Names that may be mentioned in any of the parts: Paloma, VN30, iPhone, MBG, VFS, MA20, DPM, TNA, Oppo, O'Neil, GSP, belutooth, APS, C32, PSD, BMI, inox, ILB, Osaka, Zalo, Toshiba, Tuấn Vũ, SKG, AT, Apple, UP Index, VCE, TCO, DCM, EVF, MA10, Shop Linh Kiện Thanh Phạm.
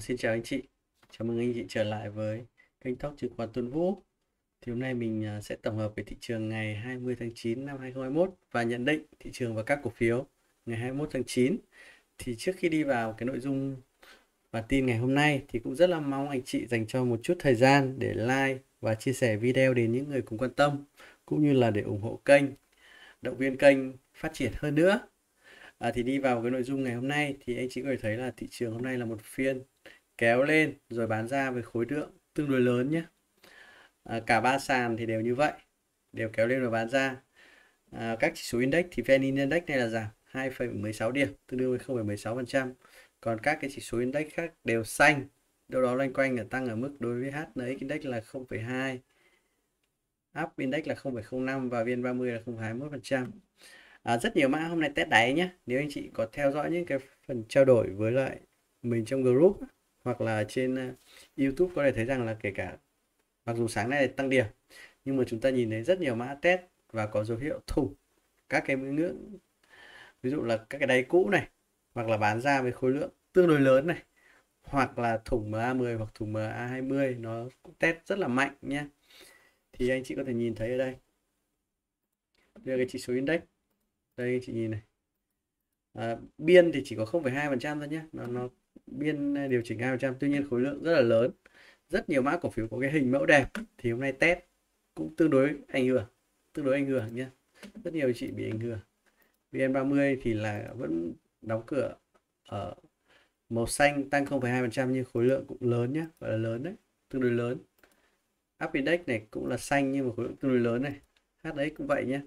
Xin chào anh chị, chào mừng anh chị trở lại với kênh Talk Chứng khoán Tuấn Vũ. Thì hôm nay mình sẽ tổng hợp về thị trường ngày 20 tháng 9 năm 2021 và nhận định thị trường và các cổ phiếu ngày 21 tháng 9. Thì trước khi đi vào cái nội dung bản tin ngày hôm nay thì cũng rất là mong anh chị dành cho một chút thời gian để like và chia sẻ video đến những người cùng quan tâm, cũng như là để ủng hộ kênh, động viên kênh phát triển hơn nữa. Thì đi vào cái nội dung ngày hôm nay thì anh chị có thể thấy là thị trường hôm nay là một phiên kéo lên rồi bán ra với khối lượng tương đối lớn nhé. Cả ba sàn thì đều như vậy, đều kéo lên rồi bán ra. Các chỉ số index thì VN Index này là giảm 2,16 điểm, tương đương với 0,16%. Còn các cái chỉ số index khác đều xanh, đâu đó loanh quanh ở tăng ở mức đối với HNX Index là 0,2, UP Index là 0,05 và VN30 là 0,21%. Rất nhiều mã hôm nay test đáy nhé. Nếu anh chị có theo dõi những cái phần trao đổi với lại mình trong group hoặc là trên YouTube có thể thấy rằng là kể cả mặc dù sáng nay tăng điểm nhưng mà chúng ta nhìn thấy rất nhiều mã test và có dấu hiệu thủng các cái ngưỡng, ví dụ là các cái đáy cũ này, hoặc là bán ra với khối lượng tương đối lớn này, hoặc là thủng MA10 hoặc thủng MA20, nó cũng test rất là mạnh nhé. Thì anh chị có thể nhìn thấy ở đây, đây là cái chỉ số index. Đây chị nhìn này, biên thì chỉ có 0,2% thôi nhé, nó biên điều chỉnh 2%, tuy nhiên khối lượng rất là lớn, rất nhiều mã cổ phiếu có cái hình mẫu đẹp thì hôm nay test cũng tương đối ảnh hưởng nhé, rất nhiều chị bị ảnh hưởng. VN30 thì là vẫn đóng cửa ở màu xanh, tăng 0,2% nhưng khối lượng cũng lớn nhé, gọi là lớn đấy, tương đối lớn. Up Index này cũng là xanh nhưng mà khối lượng tương đối lớn này, HNX cũng vậy nhé.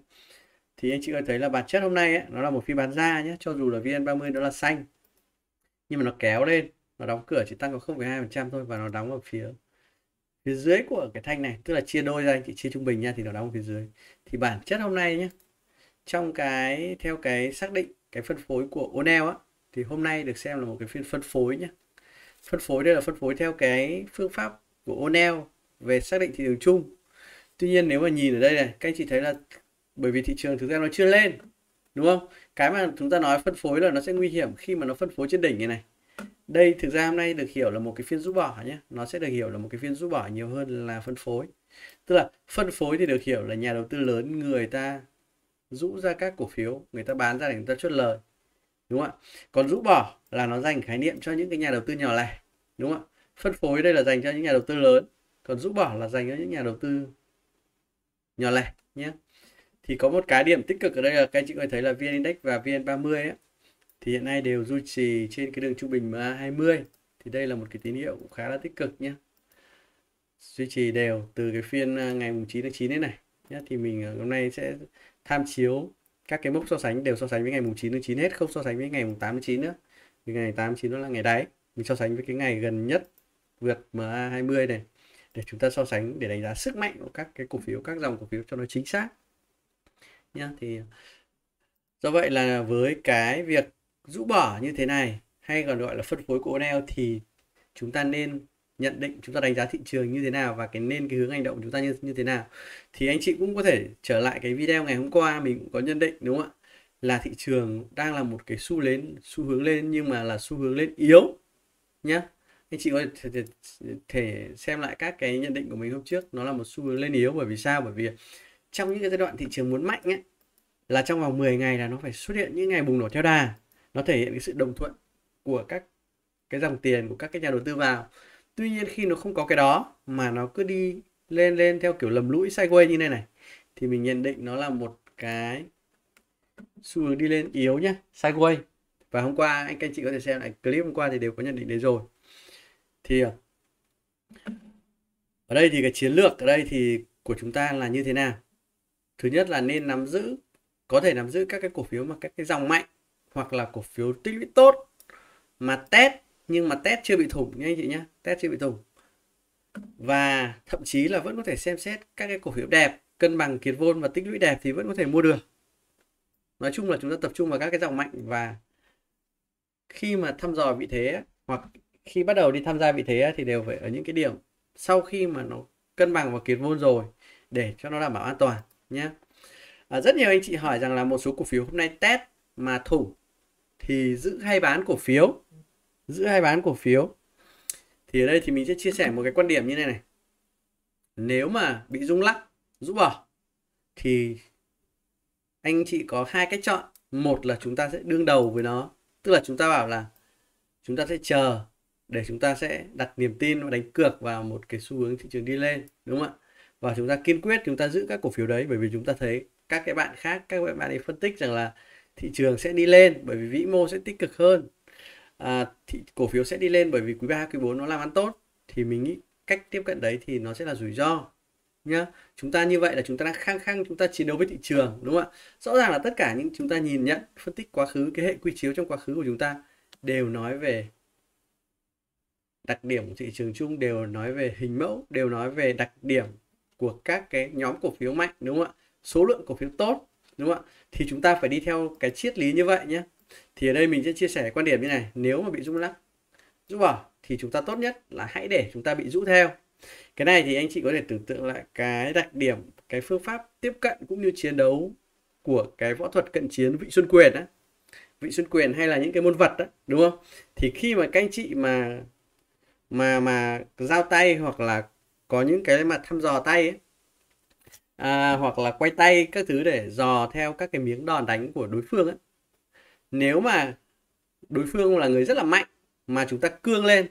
Thì anh chị có thấy là bản chất hôm nay ấy, nó là một phiên bán ra nhé, cho dù là VN30 nó là xanh nhưng mà nó kéo lên, nó đóng cửa chỉ tăng có 0,2% thôi và nó đóng ở phía dưới của cái thanh này, tức là chia đôi ra, anh chị chia trung bình nha, thì nó đóng ở phía dưới. Thì bản chất hôm nay nhé, trong cái theo cái xác định cái phân phối của O'Neil á, thì hôm nay được xem là một cái phiên phân phối nhé. Phân phối đây là phân phối theo cái phương pháp của O'Neil về xác định thị trường chung. Tuy nhiên nếu mà nhìn ở đây này, các anh chị thấy là bởi vì thị trường thực ra nó chưa lên, đúng không? Cái mà chúng ta nói phân phối là nó sẽ nguy hiểm khi mà nó phân phối trên đỉnh này này. Đây thực ra hôm nay được hiểu là một cái phiên rút bỏ nhé. Nó sẽ được hiểu là một cái phiên rút bỏ nhiều hơn là phân phối. Tức là phân phối thì được hiểu là nhà đầu tư lớn người ta rũ ra các cổ phiếu, người ta bán ra để người ta chốt lời, đúng không ạ? Còn rũ bỏ là nó dành khái niệm cho những cái nhà đầu tư nhỏ lẻ, đúng không ạ? Phân phối đây là dành cho những nhà đầu tư lớn, còn rũ bỏ là dành cho những nhà đầu tư nhỏ lẻ nhé. Thì có một cái điểm tích cực ở đây là các anh chị có thể thấy là VN Index và VN30 ấy, thì hiện nay đều duy trì trên cái đường trung bình MA20. Thì đây là một cái tín hiệu cũng khá là tích cực nhé. Duy trì đều từ cái phiên ngày 9 tháng 9 đến này nhé. Thì mình hôm nay sẽ tham chiếu các cái mốc so sánh, đều so sánh với ngày 9 tháng 9 hết, không so sánh với ngày 8 tháng 9 nữa. Vì ngày 8 tháng 9 nó là ngày đáy. Mình so sánh với cái ngày gần nhất vượt MA20 này để chúng ta so sánh để đánh giá sức mạnh của các cái cổ phiếu, các dòng cổ phiếu cho nó chính xác. Thì do vậy là với cái việc rũ bỏ như thế này hay còn gọi là phân phối của O'Neil thì chúng ta nên nhận định, chúng ta đánh giá thị trường như thế nào và nên cái hướng hành động của chúng ta như thế nào. Thì anh chị cũng có thể trở lại cái video ngày hôm qua mình cũng có nhận định, đúng không ạ, là thị trường đang là một cái xu hướng lên nhưng mà là xu hướng lên yếu nhá. Anh chị có thể xem lại các cái nhận định của mình hôm trước, nó là một xu hướng lên yếu. Bởi vì sao? Bởi vì trong những cái giai đoạn thị trường muốn mạnh ấy, là trong vòng 10 ngày là nó phải xuất hiện những ngày bùng nổ theo đà, nó thể hiện cái sự đồng thuận của các cái dòng tiền của các cái nhà đầu tư vào. Tuy nhiên khi nó không có cái đó mà nó cứ đi lên theo kiểu lầm lũi sideways như này thì mình nhận định nó là một cái xu hướng đi lên yếu nhá, sideways. Và hôm qua các anh chị có thể xem lại clip hôm qua thì đều có nhận định đấy rồi. Thì ở đây thì cái chiến lược ở đây thì của chúng ta là như thế nào? Thứ nhất là nên có thể nắm giữ các cái cổ phiếu mà các cái dòng mạnh, hoặc là cổ phiếu tích lũy tốt mà test, nhưng mà test chưa bị thủng nha anh chị nhé, test chưa bị thủng. Và thậm chí là vẫn có thể xem xét các cái cổ phiếu đẹp, cân bằng kiệt vôn và tích lũy đẹp thì vẫn có thể mua được. Nói chung là chúng ta tập trung vào các cái dòng mạnh, và khi mà thăm dò vị thế hoặc khi bắt đầu đi tham gia vị thế thì đều phải ở những cái điểm sau khi mà nó cân bằng và kiệt vôn rồi để cho nó đảm bảo an toàn nhé. Rất nhiều anh chị hỏi rằng là một số cổ phiếu hôm nay test mà thủng thì giữ hay bán cổ phiếu Thì ở đây thì mình sẽ chia sẻ một cái quan điểm như này này. Nếu mà bị rung lắc, rũ bỏ thì anh chị có hai cách chọn. Một là chúng ta sẽ đương đầu với nó, tức là chúng ta bảo là chúng ta sẽ chờ để chúng ta sẽ đặt niềm tin và đánh cược vào một cái xu hướng thị trường đi lên, đúng không ạ? Và chúng ta kiên quyết chúng ta giữ các cổ phiếu đấy, bởi vì chúng ta thấy các cái bạn khác, các bạn ấy phân tích rằng là thị trường sẽ đi lên bởi vì vĩ mô sẽ tích cực hơn, cổ phiếu sẽ đi lên bởi vì quý 3, quý 4 nó làm ăn tốt. Thì mình nghĩ cách tiếp cận đấy thì nó sẽ là rủi ro nhá. Chúng ta như vậy là chúng ta đang khăng khăng chúng ta chiến đấu với thị trường, đúng không ạ? Rõ ràng là tất cả những chúng ta nhìn nhận phân tích quá khứ, cái hệ quy chiếu trong quá khứ của chúng ta đều nói về đặc điểm của thị trường chung, đều nói về hình mẫu, đều nói về đặc điểm của các cái nhóm cổ phiếu mạnh, đúng không ạ? Số lượng cổ phiếu tốt, đúng không ạ? Thì chúng ta phải đi theo cái triết lý như vậy nhé. Thì ở đây mình sẽ chia sẻ quan điểm như này. Nếu mà bị rung lắc, rũ bỏ thì chúng ta tốt nhất là hãy để chúng ta bị rũ theo. Cái này thì anh chị có thể tưởng tượng lại cái đặc điểm, cái phương pháp tiếp cận cũng như chiến đấu của cái võ thuật cận chiến Vị Xuân Quyền á, Vị Xuân Quyền hay là những cái môn vật á, đúng không? Thì khi mà các anh chị mà giao tay hoặc là có những cái mà thăm dò tay ấy, hoặc là quay tay các thứ để dò theo các cái miếng đòn đánh của đối phương ấy. Nếu mà đối phương là người rất là mạnh mà chúng ta cương lên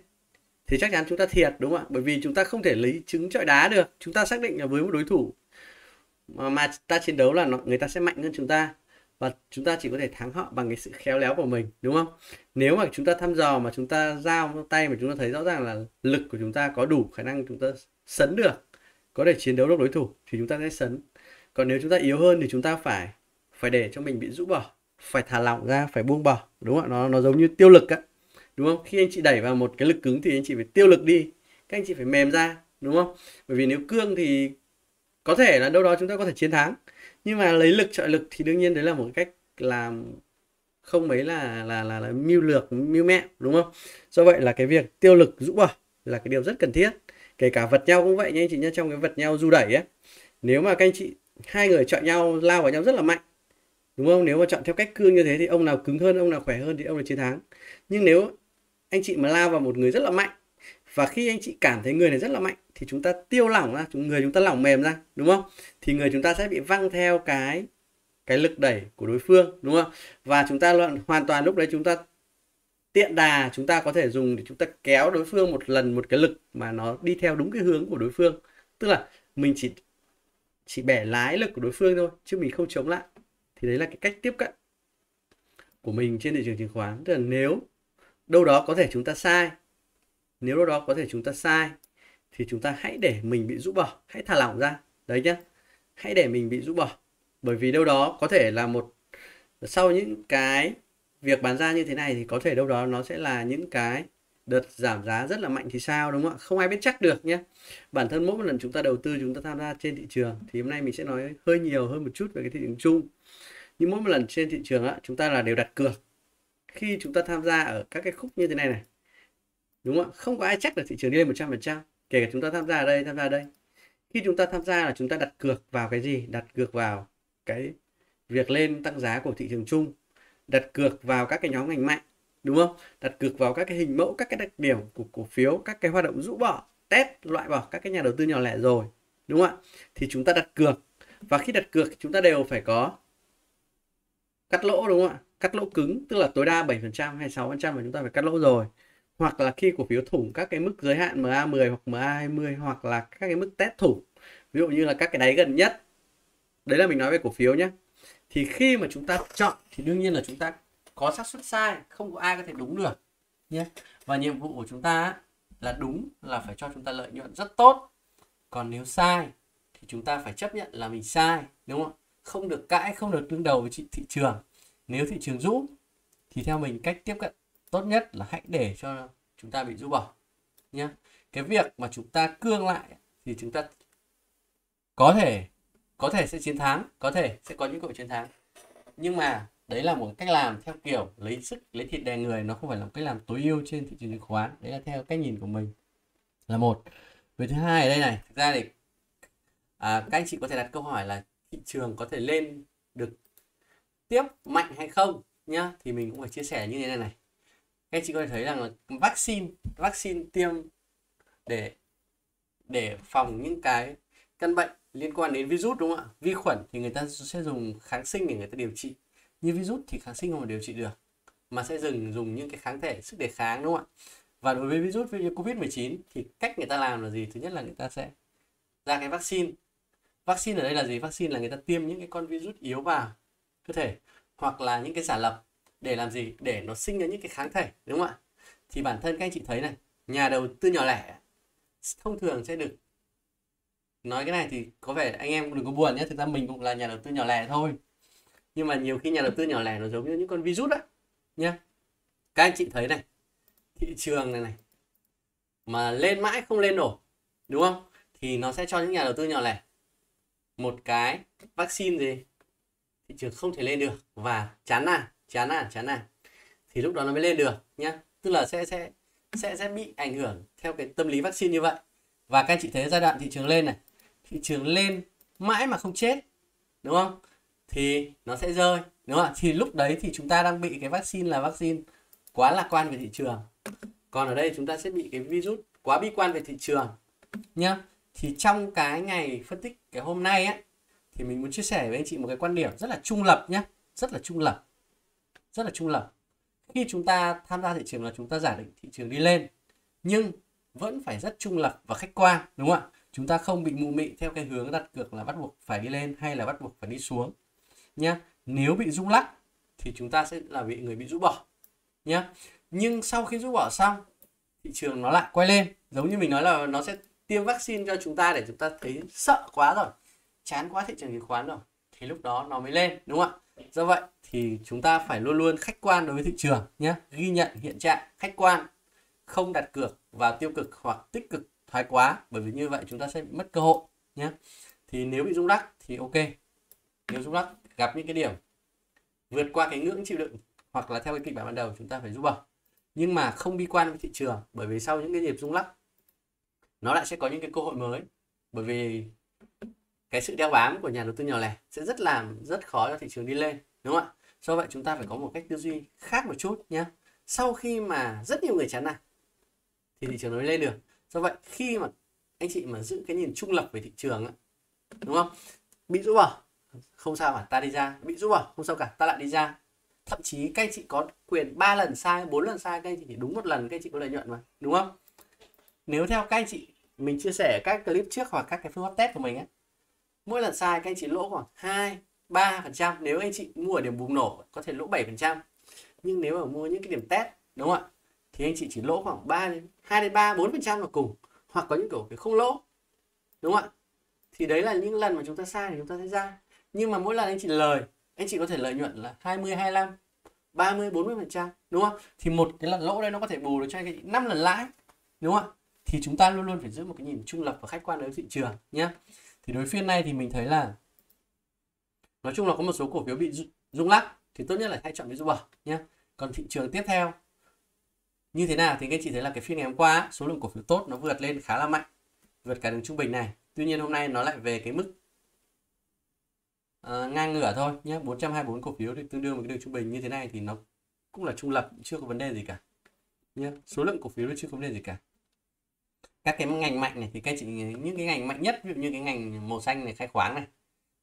thì chắc chắn chúng ta thiệt, đúng không ạ? Bởi vì chúng ta không thể lấy trứng chọi đá được. Chúng ta xác định là với một đối thủ mà ta chiến đấu là người ta sẽ mạnh hơn chúng ta, và chúng ta chỉ có thể thắng họ bằng cái sự khéo léo của mình, đúng không? Nếu mà chúng ta thăm dò mà chúng ta giao tay mà chúng ta thấy rõ ràng là lực của chúng ta có đủ khả năng chúng ta sấn được, có thể chiến đấu được đối thủ thì chúng ta sẽ sấn. Còn nếu chúng ta yếu hơn thì chúng ta phải để cho mình bị rũ bỏ, phải thả lỏng ra, phải buông bỏ, đúng không? Nó giống như tiêu lực á, đúng không? Khi anh chị đẩy vào một cái lực cứng thì anh chị phải tiêu lực đi, các anh chị phải mềm ra, đúng không? Bởi vì nếu cương thì có thể là đâu đó chúng ta có thể chiến thắng, nhưng mà lấy lực chọi lực thì đương nhiên đấy là một cách làm không mấy là mưu lược, mưu mẹo, đúng không? Do vậy là cái việc tiêu lực, rũ bỏ là cái điều rất cần thiết. Kể cả vật nhau cũng vậy nha anh chị nhé. Trong cái vật nhau du đẩy ấy, nếu mà các anh chị hai người chọn nhau, lao vào nhau rất là mạnh, đúng không? Nếu mà chọn theo cách cương như thế thì ông nào cứng hơn, ông nào khỏe hơn thì ông là chiến thắng. Nhưng nếu anh chị mà lao vào một người rất là mạnh, và khi anh chị cảm thấy người này rất là mạnh thì chúng ta tiêu lỏng ra, người chúng ta lỏng mềm ra, đúng không? Thì người chúng ta sẽ bị văng theo cái lực đẩy của đối phương, đúng không? Và chúng ta hoàn toàn lúc đấy chúng ta tiện đà, chúng ta có thể dùng để chúng ta kéo đối phương một lần, một cái lực mà nó đi theo đúng cái hướng của đối phương. Tức là mình chỉ bẻ lái lực của đối phương thôi, chứ mình không chống lại. Thì đấy là cái cách tiếp cận của mình trên thị trường chứng khoán. Tức là nếu đâu đó có thể chúng ta sai, nếu đâu đó có thể chúng ta sai thì chúng ta hãy để mình bị rũ bỏ, hãy thả lỏng ra. Đấy nhá, hãy để mình bị rũ bỏ. Bởi vì đâu đó có thể là một, sau những cái việc bán ra như thế này thì có thể đâu đó nó sẽ là những cái đợt giảm giá rất là mạnh thì sao, đúng không ạ? Không ai biết chắc được nhé. Bản thân mỗi một lần chúng ta đầu tư, chúng ta tham gia trên thị trường thì hôm nay mình sẽ nói hơi nhiều hơn một chút về cái thị trường chung. Nhưng mỗi một lần trên thị trường á, chúng ta là đều đặt cược. Khi chúng ta tham gia ở các cái khúc như thế này này, đúng không ạ? Không có ai chắc được thị trường đi lên 100%. Kể cả chúng ta tham gia ở đây, tham gia ở đây. Khi chúng ta tham gia là chúng ta đặt cược vào cái gì? Đặt cược vào cái việc lên tăng giá của thị trường chung, đặt cược vào các cái nhóm ngành mạnh, đúng không? Đặt cược vào các cái hình mẫu, các cái đặc điểm của cổ phiếu, các cái hoạt động rũ bỏ, test, loại bỏ các cái nhà đầu tư nhỏ lẻ rồi, đúng không ạ? Thì chúng ta đặt cược, và khi đặt cược chúng ta đều phải có cắt lỗ, đúng không ạ? Cắt lỗ cứng, tức là tối đa 7% hay 6% mà chúng ta phải cắt lỗ rồi. Hoặc là khi cổ phiếu thủng các cái mức giới hạn MA10 hoặc MA20, hoặc là các cái mức test thủng, ví dụ như là các cái đáy gần nhất. Đấy là mình nói về cổ phiếu nhé. Thì khi mà chúng ta chọn thì đương nhiên là chúng ta có xác suất sai, không có ai có thể đúng được nhé. Và nhiệm vụ của chúng ta là đúng là phải cho chúng ta lợi nhuận rất tốt. Còn nếu sai thì chúng ta phải chấp nhận là mình sai, đúng không? Không được cãi, không được đương đầu với thị trường. Nếu thị trường rũ thì theo mình cách tiếp cận tốt nhất là hãy để cho chúng ta bị rũ bỏ nhé. Cái việc mà chúng ta cương lại thì chúng ta có thể sẽ chiến thắng, có thể sẽ có những cuộc chiến thắng. Nhưng mà đấy là một cách làm theo kiểu lấy sức, lấy thịt đè người. Nó không phải là một cách làm tối ưu trên thị trường chứng khoán. Đấy là theo cách nhìn của mình là một. Về thứ hai ở đây này, thực ra thì các anh chị có thể đặt câu hỏi là thị trường có thể lên được tiếp mạnh hay không nhá. Thì mình cũng phải chia sẻ như thế này này. Các anh chị có thể thấy rằng là vaccine tiêm để phòng những cái căn bệnh liên quan đến virus, đúng không ạ? Vi khuẩn thì người ta sẽ dùng kháng sinh để người ta điều trị, như virus thì kháng sinh không điều trị được mà sẽ dùng những cái kháng thể sức đề kháng, đúng không ạ? Và đối với virus như Covid-19 thì cách người ta làm là gì? Thứ nhất là người ta sẽ ra cái vaccine. Vaccine ở đây là gì? Vaccine là người ta tiêm những cái con virus yếu vào cơ thể hoặc là những cái giả lập để làm gì? Để nó sinh ra những cái kháng thể, đúng không ạ? Thì bản thân các anh chị thấy này, nhà đầu tư nhỏ lẻ thông thường sẽ được, nói cái này thì có vẻ anh em đừng có buồn nhé, thực ra mình cũng là nhà đầu tư nhỏ lẻ thôi, nhưng mà nhiều khi nhà đầu tư nhỏ lẻ nó giống như những con virus đó nhá. Các anh chị thấy này, thị trường này này mà lên mãi không lên nổi, đúng không, thì nó sẽ cho những nhà đầu tư nhỏ lẻ một cái vaccine gì thị trường không thể lên được và chán nản thì lúc đó nó mới lên được nhá. Tức là sẽ bị ảnh hưởng theo cái tâm lý vaccine như vậy. Và các anh chị thấy giai đoạn thị trường lên này, thị trường lên mãi mà không chết, đúng không, thì nó sẽ rơi, đúng không? Thì lúc đấy thì chúng ta đang bị cái vaccine là vaccine quá lạc quan về thị trường, còn ở đây chúng ta sẽ bị cái virus quá bi quan về thị trường nhá. Thì trong cái ngày phân tích cái hôm nay á, thì mình muốn chia sẻ với anh chị một cái quan điểm rất là trung lập nhá, rất là trung lập. Khi chúng ta tham gia thị trường là chúng ta giả định thị trường đi lên, nhưng vẫn phải rất trung lập và khách quan, đúng không ạ? Chúng ta không bị mù mị theo cái hướng đặt cược là bắt buộc phải đi lên hay là bắt buộc phải đi xuống nhá. Nếu bị rung lắc thì chúng ta sẽ là người bị rũ bỏ nhá. Nhưng sau khi rũ bỏ xong, thị trường nó lại quay lên, giống như mình nói là nó sẽ tiêm vaccine cho chúng ta để chúng ta thấy sợ quá rồi, chán quá thị trường chứng khoán rồi, thì lúc đó nó mới lên, đúng không ạ? Do vậy thì chúng ta phải luôn luôn khách quan đối với thị trường nhé, ghi nhận hiện trạng khách quan, không đặt cược vào tiêu cực hoặc tích cực thái quá, bởi vì như vậy chúng ta sẽ bị mất cơ hội nhé. Thì nếu bị rung lắc thì ok, nếu rung lắc gặp những cái điểm vượt qua cái ngưỡng chịu đựng hoặc là theo cái kịch bản ban đầu chúng ta phải rút bỏ, nhưng mà không bi quan với thị trường, bởi vì sau những cái nhịp rung lắc nó lại sẽ có những cái cơ hội mới, bởi vì cái sự đeo bám của nhà đầu tư nhỏ lẻ sẽ rất khó cho thị trường đi lên, đúng không ạ? Do vậy chúng ta phải có một cách tư duy khác một chút nhé. Sau khi mà rất nhiều người chán nản thì thị trường nó mới lên được. Do vậy khi mà anh chị mà giữ cái nhìn trung lập về thị trường, đúng không, bị rũ bỏ không sao cả, ta đi ra, bị rũ bỏ không sao cả, ta lại đi ra. Thậm chí các anh chị có quyền 3 lần sai, 4 lần sai, các anh chị chỉ đúng một lần các anh chị có lợi nhuận mà, đúng không? Nếu theo các anh chị mình chia sẻ các clip trước hoặc các cái phương pháp test của mình ấy, mỗi lần sai các anh chị lỗ khoảng 2-3%, nếu anh chị mua ở điểm bùng nổ có thể lỗ 7%, nhưng nếu mà mua những cái điểm test, đúng không ạ, thì anh chị chỉ lỗ khoảng 2-4% vào cùng, hoặc có những kiểu không lỗ, đúng không ạ? Thì đấy là những lần mà chúng ta sai thì chúng ta sẽ ra. Nhưng mà mỗi lần anh chị lời, anh chị có thể lợi nhuận là 20, 25, 30, 40%, đúng không? Thì một cái lần lỗ đây nó có thể bù được cho anh chị 5 lần lãi, đúng không ạ? Thì chúng ta luôn luôn phải giữ một cái nhìn trung lập và khách quan đối với thị trường nhé. Thì đối phiên này thì mình thấy là nói chung là có một số cổ phiếu bị rung lắc thì tốt nhất là hãy chọn ví dụ bỏ nhé. Còn thị trường tiếp theo như thế nào thì các anh chị thấy là cái phiên ngày hôm qua số lượng cổ phiếu tốt nó vượt lên khá là mạnh, vượt cả đường trung bình này. Tuy nhiên hôm nay nó lại về cái mức ngang ngửa thôi nhé. 424 cổ phiếu thì tương đương với cái đường trung bình như thế này thì nó cũng là trung lập, chưa có vấn đề gì cả nhé. Số lượng cổ phiếu nó chưa có vấn đề gì cả. Các cái ngành mạnh này thì các chị, những cái ngành mạnh nhất ví dụ như cái ngành màu xanh này, khai khoáng này,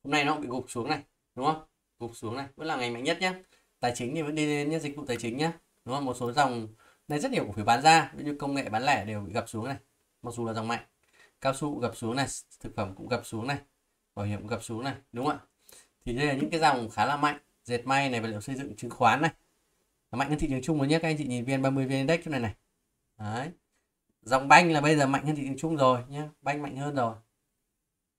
hôm nay nó bị gục xuống này, đúng không, gục xuống này vẫn là ngành mạnh nhất nhé. Tài chính thì vẫn đi lên nhé, dịch vụ tài chính nhé, đúng không? Một số dòng này rất nhiều cổ phiếu bán ra, ví dụ công nghệ bán lẻ đều bị gập xuống này, mặc dù là dòng mạnh. Cao su gập xuống này, thực phẩm cũng gập xuống này, bảo hiểm cũng gập xuống này, đúng không ạ? Thì đây là những cái dòng khá là mạnh, dệt may này, vật liệu xây dựng, chứng khoán này là mạnh hơn thị trường chung rồi nhé. Các anh chị nhìn VN30, VN Index chỗ này này, đấy. Dòng banh là bây giờ mạnh hơn thị trường chung rồi nhé, banh mạnh hơn rồi.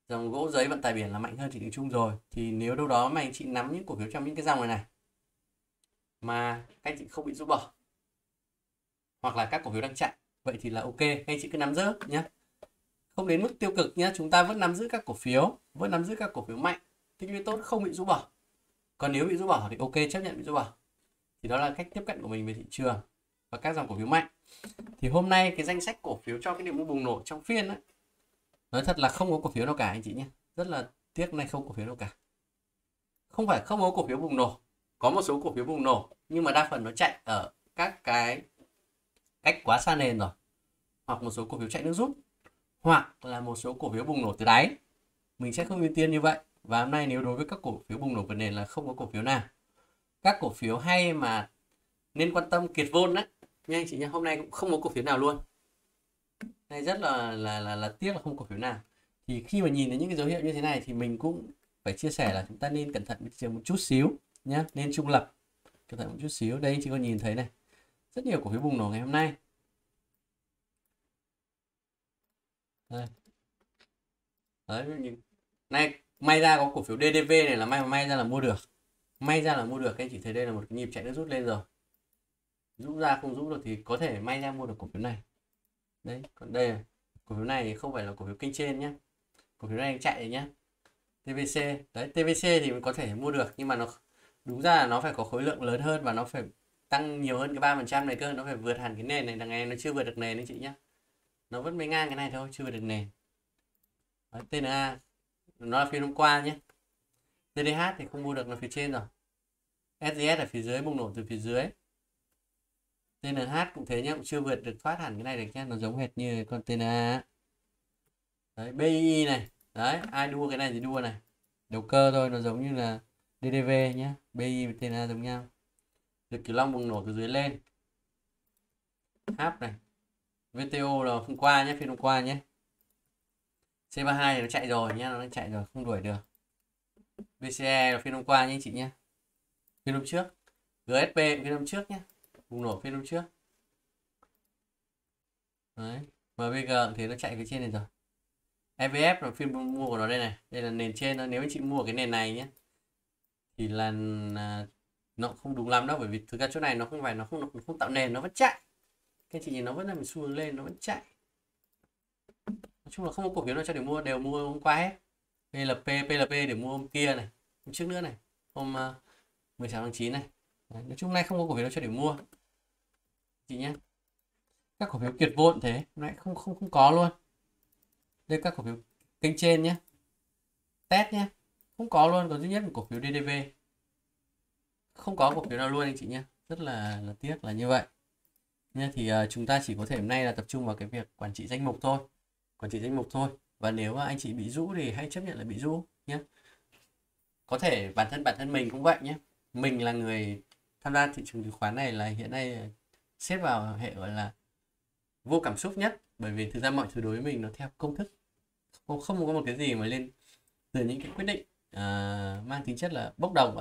Dòng gỗ giấy vận tải biển là mạnh hơn thị trường chung rồi. Thì nếu đâu đó mà anh chị nắm những cổ phiếu trong những cái dòng này này mà các anh chị không bị rũ bỏ hoặc là các cổ phiếu đang chạy, vậy thì là ok, các anh chị cứ nắm giữ nhé, không đến mức tiêu cực nhé. Chúng ta vẫn nắm giữ các cổ phiếu, vẫn nắm giữ các cổ phiếu mạnh, tích lũy tốt, không bị rũ bỏ. Còn nếu bị rũ bỏ thì ok, chấp nhận bị rũ bỏ. Thì đó là cách tiếp cận của mình về thị trường và các dòng cổ phiếu mạnh. Thì hôm nay cái danh sách cổ phiếu cho cái điểm mua bùng nổ trong phiên ấy, nói thật là không có cổ phiếu nào cả anh chị nhé, rất là tiếc, nay không có cổ phiếu nào cả. Không phải không có cổ phiếu bùng nổ, có một số cổ phiếu bùng nổ nhưng mà đa phần nó chạy ở các cái cách quá xa nền rồi, hoặc một số cổ phiếu chạy nước rút, hoặc là một số cổ phiếu bùng nổ từ đáy. Mình sẽ không ưu tiên như vậy. Và hôm nay nếu đối với các cổ phiếu bùng nổ vượt nền là không có cổ phiếu nào. Các cổ phiếu hay mà nên quan tâm kiệt vôn đấy nha anh chị nhé, hôm nay cũng không có cổ phiếu nào luôn. Này rất là tiếc là không cổ phiếu nào. Thì khi mà nhìn thấy những cái dấu hiệu như thế này thì mình cũng phải chia sẻ là chúng ta nên cẩn thận một chút xíu nhé, nên trung lập, cẩn thận một chút xíu. Đây anh chị có nhìn thấy này, rất nhiều cổ phiếu bùng nổ ngày hôm nay. Đây. Đấy, này may ra có cổ phiếu DDV này là may ra là mua được, may ra là mua được. Các anh chị thấy đây là một nhịp chạy nước rút lên rồi, rút ra không rút được thì có thể may ra mua được cổ phiếu này. Đấy, còn đây là cổ phiếu này không phải là cổ phiếu kênh trên nhé, cổ phiếu này chạy nhé, TVC đấy. TVC thì mình có thể mua được nhưng mà nó đúng ra là nó phải có khối lượng lớn hơn và nó phải tăng nhiều hơn cái 3% này cơ, nó phải vượt hẳn cái nền này. Đằng này nó chưa vượt được nền anh chị nhé, nó vẫn mới ngang cái này thôi, chưa vượt được nền. Đấy, TNA nó là phiên hôm qua nhé. DDH thì không mua được, là phía trên rồi. SDS là phía dưới, bùng nổ từ phía dưới. TNH cũng thế nhé, cũng chưa vượt được, thoát hẳn cái này được nhé, nó giống hệt như con TNA. Đấy, BI này, đấy, ai đua cái này thì đua này. Đầu cơ thôi, nó giống như là DDV nhé, BI và TNA giống nhau. Được Kiểu Long bùng nổ từ dưới lên. Háp này. VTO là hôm qua nhé, phiên hôm qua nhé. C32 thì nó chạy rồi nhé, nó chạy rồi, không đuổi được. VCE là phiên hôm qua nhé chị nhé, phiên hôm trước. GSP phiên hôm trước nhé, bùng nổ phiên hôm trước. Đấy, MBG thì nó chạy cái trên này rồi. EVF là phiên mua của nó đây này, đây là nền trên đó. Nếu anh chị mua cái nền này nhé thì là nó không đúng lắm đâu, bởi vì thực ra chỗ này nó không phải, nó không tạo nền, nó vẫn chạy. Các chị nhìn nó vẫn là mình xu hướng lên, nó vẫn chạy. Nói chung là không có cổ phiếu nào cho để mua, đều mua hôm qua hết. PPLP để mua hôm kia này, hôm trước nữa này, hôm 16 tháng 9 này. Đấy, nói chung nay không có cổ phiếu nào cho để mua chị nhé. Các cổ phiếu kiệt vốn thế lại không có luôn. Đây các cổ phiếu kênh trên nhé, test nhé, không có luôn. Còn duy nhất một cổ phiếu DDV, không có cổ phiếu nào luôn anh chị nhé, rất là tiếc là như vậy nhé. Thì chúng ta chỉ có thể hôm nay là tập trung vào cái việc quản trị danh mục thôi, và nếu mà anh chị bị rũ thì hãy chấp nhận là bị rũ nhé. Có thể bản thân mình cũng vậy nhé, mình là người tham gia thị trường chứng khoán này là hiện nay xếp vào hệ gọi là vô cảm xúc nhất, bởi vì thực ra mọi thứ đối với mình nó theo công thức, không có một cái gì mà lên từ những cái quyết định mang tính chất là bốc đồng.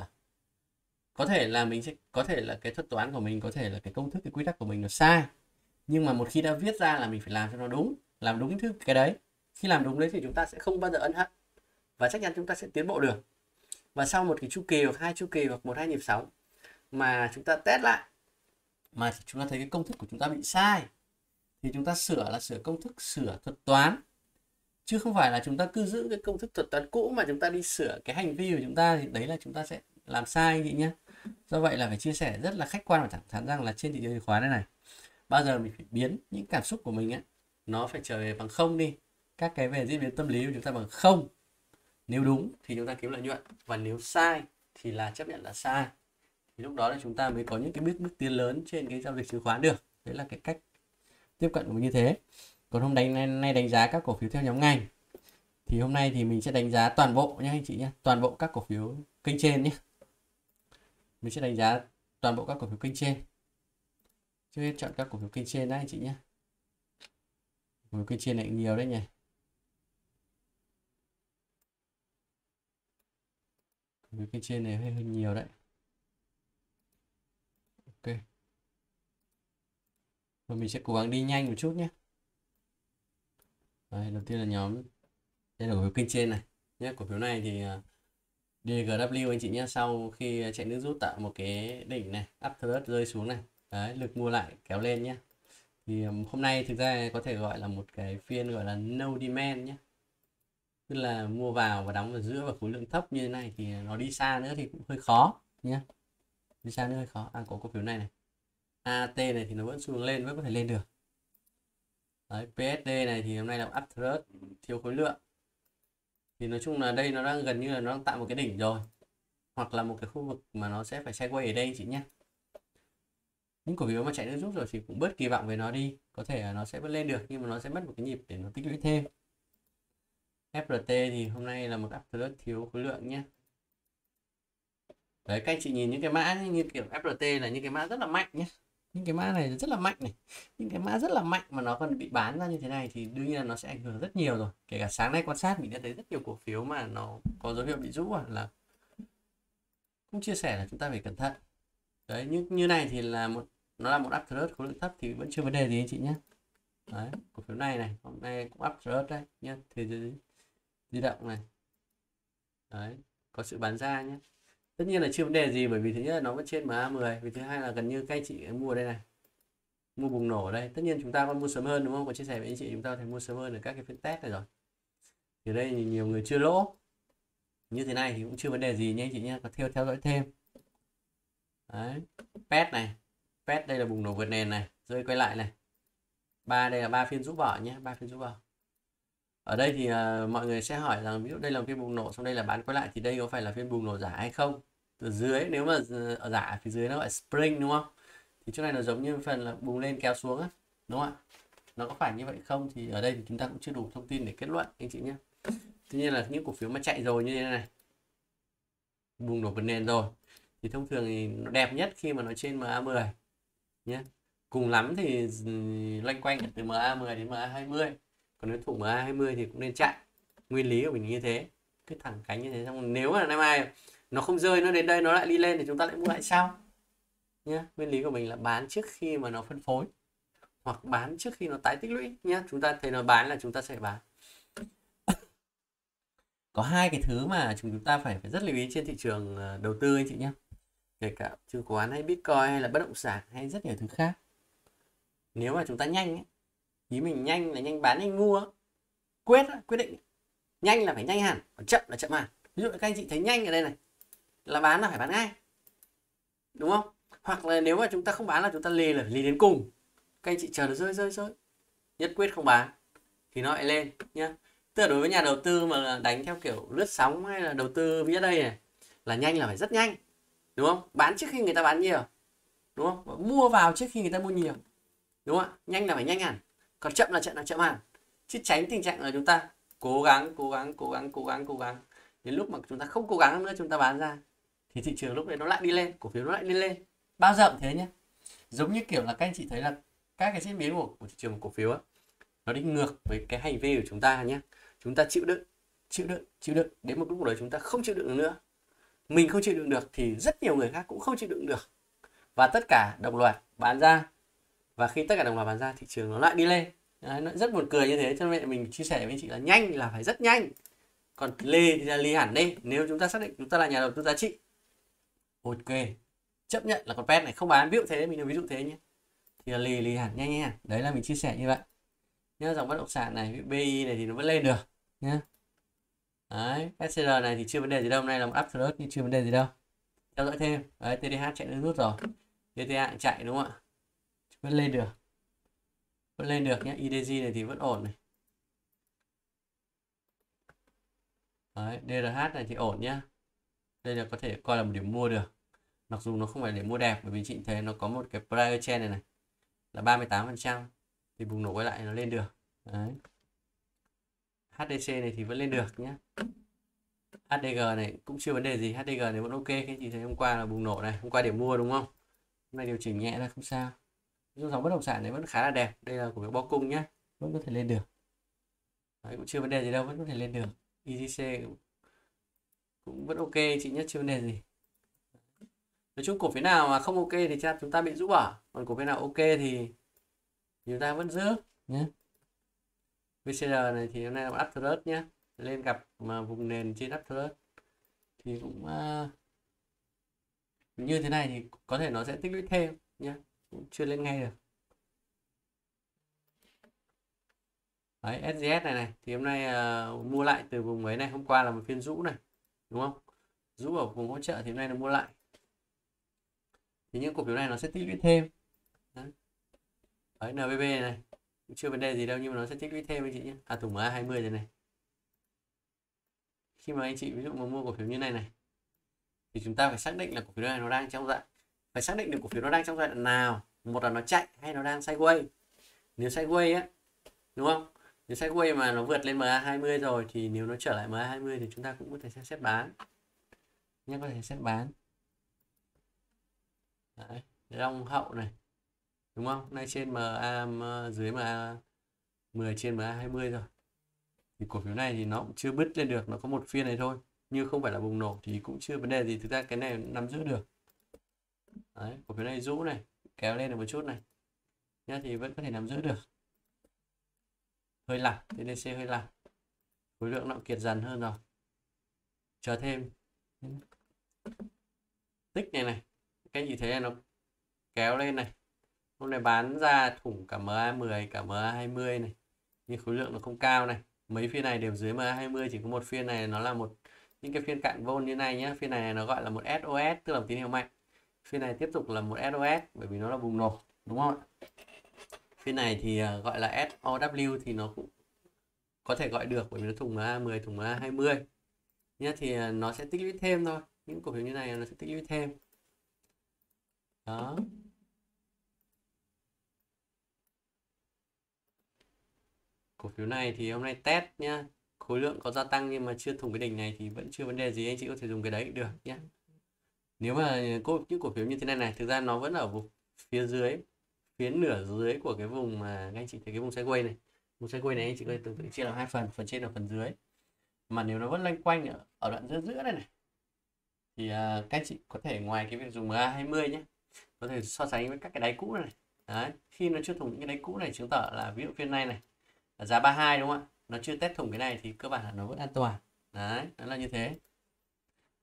Có thể là mình sẽ, có thể là cái thuật toán của mình, có thể là cái công thức, cái quy tắc của mình nó sai, nhưng mà một khi đã viết ra là mình phải làm cho nó đúng, làm đúng thứ cái đấy. Khi làm đúng đấy thì chúng ta sẽ không bao giờ ân hận và chắc chắn chúng ta sẽ tiến bộ được. Và sau một cái chu kỳ hoặc hai chu kỳ hoặc một hai nhịp sóng mà chúng ta test lại mà chúng ta thấy cái công thức của chúng ta bị sai thì chúng ta sửa, là sửa công thức, sửa thuật toán, chứ không phải là chúng ta cứ giữ cái công thức thuật toán cũ mà chúng ta đi sửa cái hành vi của chúng ta, thì đấy là chúng ta sẽ làm sai anh chị nhé. Do vậy là phải chia sẻ rất là khách quan và thẳng thắn rằng là trên thị trường chứng khoán này bao giờ mình phải biến những cảm xúc của mình ấy, nó phải trở về bằng không đi, các cái về diễn biến tâm lý của chúng ta bằng không. Nếu đúng thì chúng ta kiếm lợi nhuận, và nếu sai thì là chấp nhận là sai, thì lúc đó là chúng ta mới có những cái bước tiến lớn trên cái giao dịch chứng khoán được. Đấy là cái cách tiếp cận của mình như thế. Còn hôm nay đánh giá các cổ phiếu theo nhóm ngành thì hôm nay thì mình sẽ đánh giá toàn bộ nhé anh chị nhé, toàn bộ các cổ phiếu kênh trên nhé, mình sẽ đánh giá toàn bộ các cổ phiếu kênh trên. Trước hết chọn các cổ phiếu kênh trên đấy anh chị nhé, cổ phiếu kênh trên này nhiều đấy nhỉ. Cái trên này hơi nhiều đấy. Ok. Và mình sẽ cố gắng đi nhanh một chút nhé. Đấy, đầu tiên là nhóm, đây là cổ phiếu kênh trên này nhé. Cổ phiếu này thì DGW anh chị nhé, sau khi chạy nước rút tạo một cái đỉnh này, áp thrust rơi xuống này. Đấy, lực mua lại kéo lên nhé. Thì hôm nay thực ra có thể gọi là một cái phiên gọi là no demand nhé, tức là mua vào và đóng ở giữa, và khối lượng thấp như thế này thì nó đi xa nữa thì cũng hơi khó nhé, đi xa nữa hơi khó. Có cổ phiếu này này, AT này thì nó vẫn xuống lên, vẫn có thể lên được. Đấy, PSD này thì hôm nay là up thrust, thiếu khối lượng, thì nói chung là đây nó đang gần như là nó đang tạo một cái đỉnh rồi, hoặc là một cái khu vực mà nó sẽ phải sideways ở đây anh chị nhé. Những cổ phiếu mà chạy nước rút rồi thì cũng bớt kỳ vọng về nó đi, có thể nó sẽ vẫn lên được nhưng mà nó sẽ mất một cái nhịp để nó tích lũy thêm. FRT thì hôm nay là một uptrend thiếu khối lượng nhé. Đấy, các anh chị nhìn những cái mã như kiểu FRT là những cái mã rất là mạnh nhé, những cái mã này rất là mạnh này, những cái mã rất là mạnh mà nó còn bị bán ra như thế này thì đương nhiên là nó sẽ ảnh hưởng rất nhiều rồi. Kể cả sáng nay quan sát mình đã thấy rất nhiều cổ phiếu mà nó có dấu hiệu bị rũ, là cũng chia sẻ là chúng ta phải cẩn thận. Đấy, như này thì là một uptrend khối lượng thấp thì vẫn chưa vấn đề gì anh chị nhé. Đấy, cổ phiếu này này hôm nay cũng uptrend đấy nhé, thì di động này đấy có sự bán ra nhé. Tất nhiên là chưa vấn đề gì bởi vì thứ nhất là nó vẫn trên MA10, vì thứ hai là gần như các anh chị mua ở đây này, mua bùng nổ ở đây. Tất nhiên chúng ta còn mua sớm hơn đúng không, có chia sẻ với anh chị chúng ta phải mua sớm hơn ở các cái phiên test này rồi. Thì đây nhiều người chưa lỗ như thế này thì cũng chưa vấn đề gì nhé anh chị nhé, có theo dõi thêm. Đấy, PET này, PET đây là bùng nổ vượt nền này, rơi quay lại này. Đây là 3 phiên rũ bỏ nhé, 3 phiên rũ bỏ. Ở đây thì mọi người sẽ hỏi rằng ví dụ đây là phiên bùng nổ xong đây là bán quay lại thì đây có phải là phiên bùng nổ giả hay không? Từ dưới nếu mà ở giả phía dưới nó gọi spring đúng không? Thì chỗ này nó giống như phần là bùng lên kéo xuống á, đúng không ạ? Nó có phải như vậy không thì ở đây thì chúng ta cũng chưa đủ thông tin để kết luận anh chị nhé. Tuy nhiên là những cổ phiếu mà chạy rồi như thế này, bùng nổ vượt nền rồi thì thông thường thì nó đẹp nhất khi mà nó trên MA10 nhé. Cùng lắm thì loanh quanh từ MA10 đến MA20. Còn nếu thủ MA20 thì cũng nên chạy. Nguyên lý của mình như thế, cứ thẳng cánh như thế, xong nếu mà năm mai nó không rơi, nó đến đây nó lại đi lên thì chúng ta lại mua lại sau nhé. Nguyên lý của mình là bán trước khi mà nó phân phối hoặc bán trước khi nó tái tích lũy nhé. Chúng ta thấy nó bán là chúng ta sẽ bán. Có hai cái thứ mà chúng ta phải rất lưu ý trên thị trường đầu tư anh chị nhé, kể cả chứng khoán hay Bitcoin hay là bất động sản hay rất nhiều thứ khác. Nếu mà chúng ta nhanh ấy, ý mình nhanh là nhanh bán nhanh mua, quyết định nhanh là phải nhanh hẳn, còn chậm là chậm hẳn. Ví dụ các anh chị thấy nhanh ở đây này là bán là phải bán ngay đúng không, hoặc là nếu mà chúng ta không bán là chúng ta lì là phải lì đến cùng. Các anh chị chờ nó rơi nhất quyết không bán thì nó lại lên nhá. Tức là đối với nhà đầu tư mà đánh theo kiểu lướt sóng hay là đầu tư vía đây này là nhanh là phải rất nhanh đúng không, bán trước khi người ta bán nhiều đúng không, và mua vào trước khi người ta mua nhiều đúng không ạ. Nhanh là phải nhanh hẳn, còn chậm là chậm hẳn, chứ tránh tình trạng là chúng ta cố gắng đến lúc mà chúng ta không cố gắng nữa chúng ta bán ra thì thị trường lúc đấy nó lại đi lên, cổ phiếu nó lại đi lên. Bao giờ cũng thế nhé, giống như kiểu là các anh chị thấy là các cái diễn biến của thị trường cổ phiếu á, nó đi ngược với cái hành vi của chúng ta nhé. Chúng ta chịu đựng đến một lúc đấy chúng ta không chịu đựng được nữa, mình không chịu đựng được thì rất nhiều người khác cũng không chịu đựng được và tất cả đồng loạt bán ra. Và khi tất cả đồng loạt bán ra thị trường nó lại đi lên. Đấy, nó rất buồn cười như thế, cho nên mình chia sẻ với chị là nhanh là phải rất nhanh, còn lì thì là lì hẳn đi. Nếu chúng ta xác định chúng ta là nhà đầu tư giá trị, ok, chấp nhận là con pet này không bán, ví dụ thế, mình ví dụ thế nhé, thì là lì hẳn nhanh nhé. Đấy là mình chia sẻ như vậy nhá. Dòng bất động sản này, BI này thì nó vẫn lên được nhá. Đấy, SCR này thì chưa vấn đề gì đâu, hôm nay là một uptrend nhưng chưa vấn đề gì đâu, theo dõi thêm. Đấy, TDH chạy nước rút rồi, TTA chạy đúng không ạ, vẫn lên được nhé. IDG này thì vẫn ổn này. Đấy, DRH này thì ổn nhá, đây là có thể coi là một điểm mua được, mặc dù nó không phải để mua đẹp bởi vì chị thấy nó có một cái prior trend này là 38% thì bùng nổ quay lại nó lên được. Đấy, HDC này thì vẫn lên được nhé. HDG này cũng chưa vấn đề gì, HDG này vẫn ok. Cái chị thấy hôm qua là bùng nổ này, hôm qua để mua đúng không, hôm nay điều chỉnh nhẹ là không sao. Dòng bất động sản này vẫn khá là đẹp, đây là cổ phiếu bó cung nhé, vẫn có thể lên được. Đấy, cũng chưa vấn đề gì đâu, vẫn có thể lên được. EGC cũng vẫn ok chị nhé, chưa vấn đề gì. Nói chung cổ phiếu nào mà không ok thì chúng ta bị rũ bỏ, còn cổ phiếu nào ok thì chúng ta vẫn giữ nhé. VCR này thì hôm nay là uptrend nhé, lên gặp mà vùng nền trên uptrend thì cũng như thế này thì có thể nó sẽ tích lũy thêm nhé, chưa lên ngay được. Đấy, SDS này thì hôm nay mua lại từ vùng mấy này, hôm qua là một phiên rũ này đúng không, rũ ở vùng hỗ trợ thì hôm nay là mua lại, thì những cổ phiếu này nó sẽ tích lũy thêm. Đấy, đấy, NBB này cũng chưa vấn đề gì đâu nhưng mà nó sẽ tích lũy thêm anh chị nhé. Thủng MA20 này, khi mà anh chị ví dụ mà mua cổ phiếu như này này thì chúng ta phải xác định là cổ phiếu này nó đang trong dạng, phải xác định được cổ phiếu nó đang trong giai đoạn nào một là nó chạy hay nó đang sideways. Nếu sideways á, đúng không? Nếu sideways mà nó vượt lên MA20 rồi thì nếu nó trở lại MA20 thì chúng ta cũng có thể xem xét bán. Nhé, có thể xem bán. Đấy, long hậu này. Đúng không? Nay trên MA dưới MA10 trên MA20 rồi. Thì cổ phiếu này thì nó cũng chưa bứt lên được, nó có một phiên này thôi, nhưng không phải là bùng nổ thì cũng chưa vấn đề gì, thực ra cái này nắm giữ được. Đấy, cổ phiếu này rũ này, kéo lên được một chút này. Nhá, thì vẫn có thể nắm giữ được. Hơi lặp, TDC hơi lặp. Khối lượng nó kiệt dần hơn rồi. Chờ thêm. Tích này này, cái gì thế này nó kéo lên này. Hôm nay bán ra thủng cả MA10 cả MA20 này, nhưng khối lượng nó không cao này. Mấy phiên này đều dưới MA20, chỉ có một phiên này nó là một những cái phiên cạn vôn như này nhé. Phiên này nó gọi là một SOS, tức là tín hiệu mạnh. Phiên này tiếp tục là một SOS bởi vì nó là bùng nổ, đúng không ạ? Phiên này thì gọi là SOW thì nó cũng có thể gọi được bởi vì nó thùng MA10 thùng MA20 nhé, thì nó sẽ tích lũy thêm thôi, những cổ phiếu như này nó sẽ tích lũy thêm đó. Cổ phiếu này thì hôm nay test nhá, khối lượng có gia tăng nhưng mà chưa thủng cái đỉnh này thì vẫn chưa vấn đề gì, anh chị có thể dùng cái đấy được nhé. Nếu mà những cổ phiếu như thế này này, thực ra nó vẫn ở vùng phía dưới, phía nửa dưới của cái vùng mà anh chị thấy cái vùng sideways này. Vùng sideways này anh chị có thể tưởng tượng chia làm hai phần, phần trên và phần dưới. Mà nếu nó vẫn loanh quanh ở đoạn giữa giữa này này thì các chị có thể ngoài cái việc dùng MA20 nhé, có thể so sánh với các cái đáy cũ này. Đấy, khi nó chưa thủng những cái đáy cũ này chứng tỏ là ví dụ phiên này này giá 32 đúng không ạ? Nó chưa test thủng cái này thì cơ bản là nó vẫn an toàn. Đấy, đó là như thế.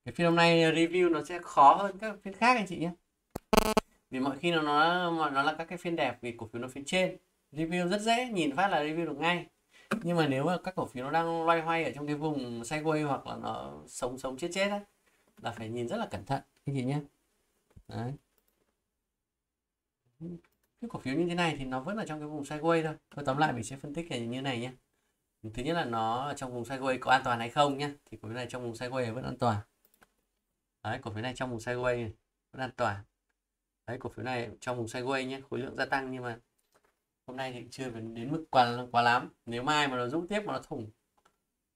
Cái phiên hôm nay review nó sẽ khó hơn các phiên khác anh chị nhé. Vì mọi khi nó là các cái phiên đẹp vì cổ phiếu nó phía trên. Review rất dễ, nhìn phát là review được ngay. Nhưng mà nếu mà các cổ phiếu nó đang loay hoay ở trong cái vùng sideways hoặc là nó sống chết ấy, là phải nhìn rất là cẩn thận anh chị nhé. Đấy. Cái cổ phiếu như thế này thì nó vẫn là trong cái vùng sideways thôi. Tôi tóm lại mình sẽ phân tích là như này nhé. Thứ nhất là nó trong vùng sideways có an toàn hay không nhé. Thì cổ phiếu này trong vùng sideways vẫn an toàn. Đấy, cổ phiếu này trong vùng sideways này, vẫn an toàn. Đấy, cổ phiếu này trong vùng sideways nhé, khối lượng gia tăng nhưng mà hôm nay thì chưa đến mức quá lắm. Nếu mai mà nó rút tiếp mà nó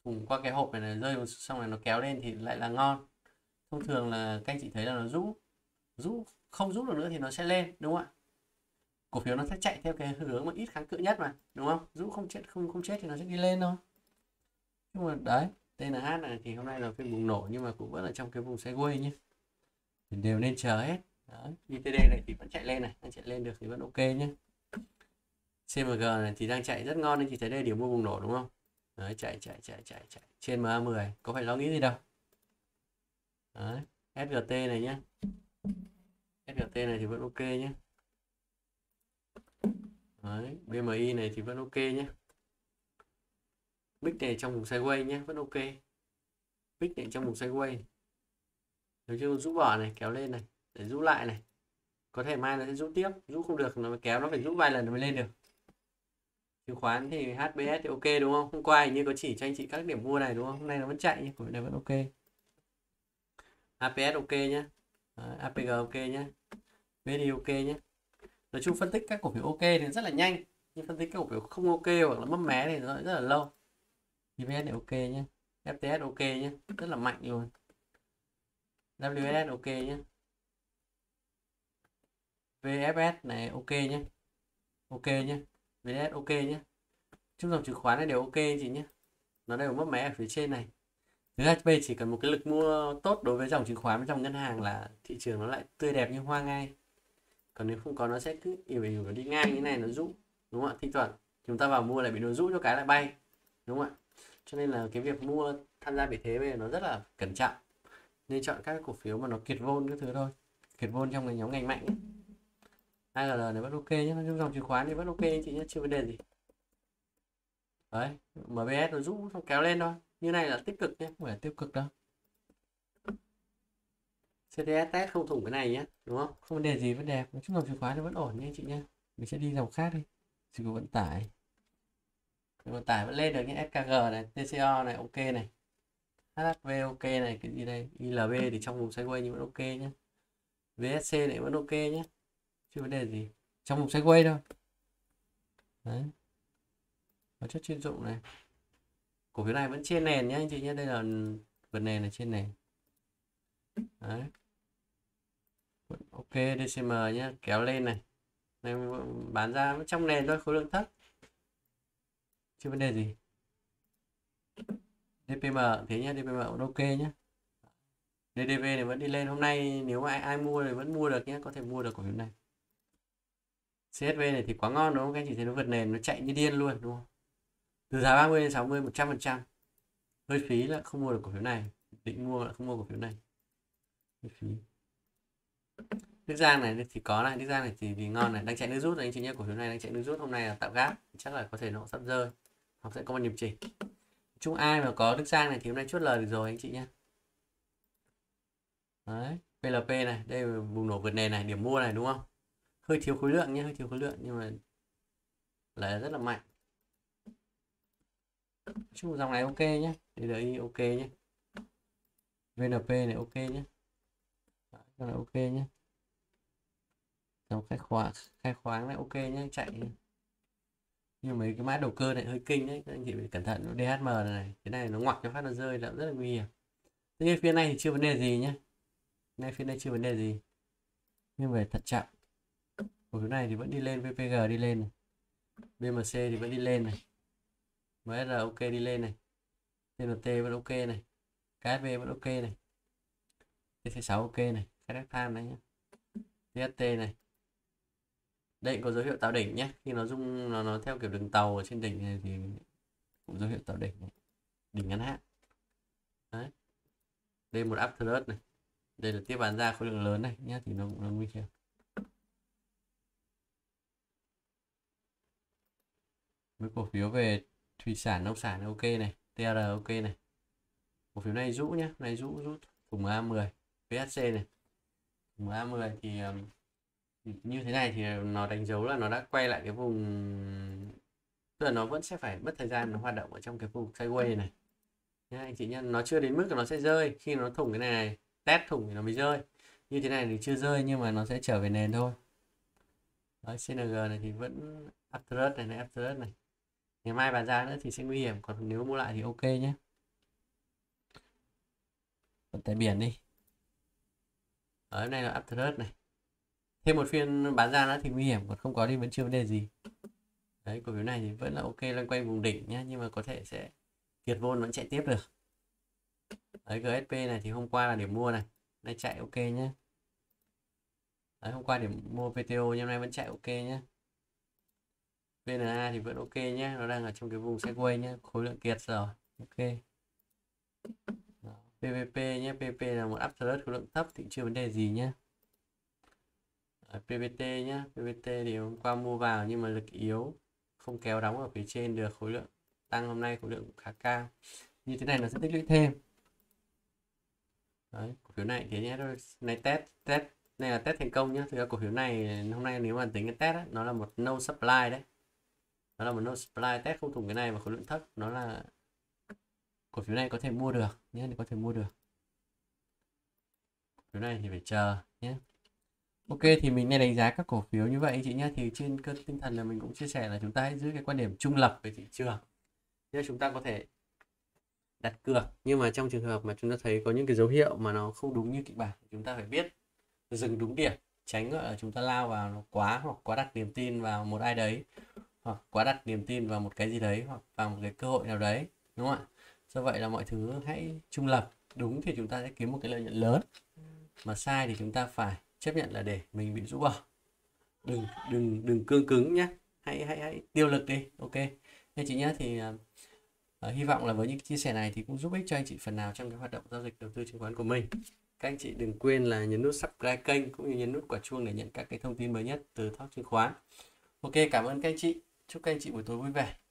thủng qua cái hộp này, này rơi xong rồi nó kéo lên thì lại là ngon. Thông thường là các anh chị thấy là nó rũ không rút được nữa thì nó sẽ lên, đúng không ạ? Cổ phiếu nó sẽ chạy theo cái hướng mà ít kháng cự nhất mà, đúng không? Dũ không chết thì nó sẽ đi lên thôi. Nhưng mà đấy, TNH này thì hôm nay là phiên bùng nổ nhưng mà cũng vẫn là trong cái vùng sideways nhé. Thì đều nên chờ hết. Đấy, ITD này thì vẫn chạy lên này, đang chạy lên được thì vẫn ok nhé. CMG này thì đang chạy rất ngon nên chị thấy đây điểm mua bùng nổ đúng không? Đấy, chạy trên MA10, có phải lo nghĩ gì đâu. Đấy, SGT này nhé. SGT này thì vẫn ok nhé. Đấy, BMI này thì vẫn ok nhé. BIX này trong vùng sideways nhé, vẫn ok. BIX này trong vùng sideways. Nếu chưa rũ bỏ này, kéo lên này, để rũ lại này. Có thể mai nó sẽ rũ tiếp, rũ không được nó mới kéo, nó phải rũ vài lần nó mới lên được. Chứng khoán thì HBS thì ok đúng không? Hôm qua hình như có chỉ cho anh chị các điểm mua này đúng không? Hôm nay nó vẫn chạy nhé, cổ phiếu này vẫn ok. APS ok nhé. Đấy, APG ok nhé. VD ok nhé. Nói chung phân tích các cổ phiếu ok thì rất là nhanh, nhưng phân tích các cổ phiếu không ok hoặc là mấp mé thì nó rất là lâu. EVF này ok nhé, FTS ok nhé, rất là mạnh luôn. WSS ok nhé, VFS này ok nhé, VDS ok nhé. Chung dòng chứng khoán này đều ok chị nhé, nó đều mấp mé ở phía trên này. VHP chỉ cần một cái lực mua tốt đối với dòng chứng khoán với dòng ngân hàng là thị trường nó lại tươi đẹp như hoa ngay. Còn nếu không có nó sẽ cứ ỉu nó đi ngang như này, nó rũ đúng không ạ? Thỉnh thoảng chúng ta vào mua lại bị nó rũ cho cái lại bay đúng không ạ? Cho nên là cái việc mua tham gia vị thế bây giờ nó rất là cẩn trọng, nên chọn các cổ phiếu mà nó kiệt vôn cái thứ thôi, kiệt vôn trong cái nhóm ngành mạnh ấy. AGL này vẫn ok nhé, trong dòng chứng khoán thì vẫn ok anh chị nhé, chưa vấn đề gì. Đấy, MBS nó rũ xong kéo lên thôi, như này là tích cực nhé, không phải là tiêu cực đâu. CTS test không thủng cái này nhé, đúng không? Không vấn đề gì, vẫn đẹp. Nói chung là chứng khoán nó vẫn ổn nhé anh chị nhé. Mình sẽ đi dòng khác đi. Dịch vụ vận tải. Vận tải vẫn lên được nhé. SKG này, TCO này, ok này. HHV ok này, cái gì đây? ILB thì trong vùng sideways nhưng vẫn ok nhé. VSC này vẫn ok nhé. Chưa vấn đề gì. trong mục segue thôi. Đấy. Hóa chất chuyên dụng này. Cổ phiếu này vẫn trên nền nhé anh chị nhé. Đây là vượt nền, là trên nền. Đấy. Ok, DCM nhé, kéo lên này. Nên bán ra trong nền thôi, khối lượng thấp. Chưa vấn đề gì. DPM thế nhé, DPM cũng ok nhé. DDV này vẫn đi lên, hôm nay nếu ai mua thì vẫn mua được nhé, có thể mua được cổ phiếu này. CSV này thì quá ngon đúng không các anh chị, thấy nó vượt nền, nó chạy như điên luôn đúng không? Từ giá 30 đến 60 100%. Hơi phí là không mua được cổ phiếu này, định mua là không mua cổ phiếu này. Hơi phí. Đức Giang này thì có này, Đức Giang này thì ngon này, đang chạy nước rút này anh chị nhé, cổ phiếu này đang chạy nước rút, hôm nay là tạo gáp, chắc là có thể nó sắp rơi, nó sẽ có một nhịp chỉnh. Chung ai mà có Đức Giang này thì hôm nay chốt lời được rồi anh chị nhé. Đấy, PLP này, đây là bùng nổ vượt nền này, điểm mua này đúng không? Hơi thiếu khối lượng nhé, hơi thiếu khối lượng nhưng mà là rất là mạnh. Chung dòng này ok nhé, DDI ok nhé, VNP này ok nhé. Đấy, này ok nhé. Dòng khai khoáng này ok nhé, chạy. Nhưng mấy cái mã đầu cơ này hơi kinh đấy, các anh chị phải cẩn thận. DHM này, cái này nó ngoặc cho phát nó rơi là rất là nguy hiểm. Thế nhưng phía này thì chưa vấn đề gì nhé. Này phía này chưa vấn đề gì. Nhưng về thận trọng. Cổ phiếu này thì vẫn đi lên, VPG đi lên này. BMC thì vẫn đi lên này. MSR ok đi lên này. TNT vẫn ok này. KSV vẫn ok này. TC6 ok này. Khai thác than đấy nhé. TST này. Đây có dấu hiệu tạo đỉnh nhé. Khi nó rung nó theo kiểu đường tàu ở trên đỉnh này thì cũng dấu hiệu tạo đỉnh này. Đỉnh ngắn hạn. Đấy. Đây một up thrust này. Đây là tiếp bán ra khối lượng lớn này nhé, thì nó cũng là nguy hiểm. Mấy cổ phiếu về thủy sản, nông sản ok này, TR ok này. Cổ phiếu này rũ nhé, này rũ thùng A10, PSC này. Thùng A10 thì như thế này thì nó đánh dấu là nó đã quay lại cái vùng, tức là nó vẫn sẽ phải mất thời gian nó hoạt động ở trong cái vùng sideways này. Nhá, anh chị nhé, nó chưa đến mức là nó sẽ rơi, khi nó thủng cái này test thủng thì nó mới rơi. Như thế này thì chưa rơi nhưng mà nó sẽ trở về nền thôi. Đấy, CNG này thì vẫn up thrust này, up thrust này. Ngày mai bán ra nữa thì sẽ nguy hiểm, còn nếu mua lại thì ok nhé. Vận tải biển đi. Ở đây là up thrust này. Thêm một phiên bán ra nữa thì nguy hiểm, còn không có thì vẫn chưa vấn đề gì. Đấy, cổ phiếu này thì vẫn là ok, loanh quanh vùng đỉnh nhé, nhưng mà có thể sẽ Việt Vôn vẫn chạy tiếp được. Đấy, GSP này thì hôm qua là điểm mua này, nay chạy ok nhé. Đấy, hôm qua điểm mua VTO nhưng nay vẫn chạy ok nhé. TNA thì vẫn ok nhé, nó đang ở trong cái vùng sideways nhé, khối lượng kiệt rồi, ok. Đó, PPP nhé, PP là một up thrust khối lượng thấp thì chưa vấn đề gì nhé. Đấy, PPT nhé, PPT thì hôm qua mua vào nhưng mà lực yếu, không kéo đóng ở phía trên được, khối lượng tăng hôm nay khối lượng cũng khá cao. Như thế này nó sẽ tích lũy thêm. Đấy, cổ phiếu này thế nhé, này test này là test thành công nhé. Thực ra cổ phiếu này hôm nay nếu mà tính cái test ấy, nó là một no supply đấy. Nó là một no supply, test không thủng cái này mà khối lượng thấp, nó là cổ phiếu này có thể mua được nhé, có thể mua được. Cổ phiếu này thì phải chờ nhé. Ok, thì mình nên đánh giá các cổ phiếu như vậy anh chị nhé. Thì trên cơ tinh thần là mình cũng chia sẻ là chúng ta hãy giữ cái quan điểm trung lập về thị trường. Thế chúng ta có thể đặt cược, nhưng mà trong trường hợp mà chúng ta thấy có những cái dấu hiệu mà nó không đúng như kịch bản, chúng ta phải biết dừng đúng điểm, tránh gọi là chúng ta lao vào nó quá, hoặc quá đặt niềm tin vào một ai đấy, hoặc quá đặt niềm tin vào một cái gì đấy, hoặc vào một cái cơ hội nào đấy, đúng không ạ? Do vậy là mọi thứ hãy trung lập, đúng thì chúng ta sẽ kiếm một cái lợi nhuận lớn, mà sai thì chúng ta phải chấp nhận là để mình bị rũ bỏ. Đừng cương cứng nhé, hãy tiêu lực đi, ok anh chị nhé. Thì hy vọng là với những chia sẻ này thì cũng giúp ích cho anh chị phần nào trong cái hoạt động giao dịch đầu tư chứng khoán của mình. Các anh chị đừng quên là nhấn nút subscribe kênh cũng như nhấn nút quả chuông để nhận các cái thông tin mới nhất từ Talk Chứng Khoán. Ok, cảm ơn các anh chị. Chúc các anh chị buổi tối vui vẻ.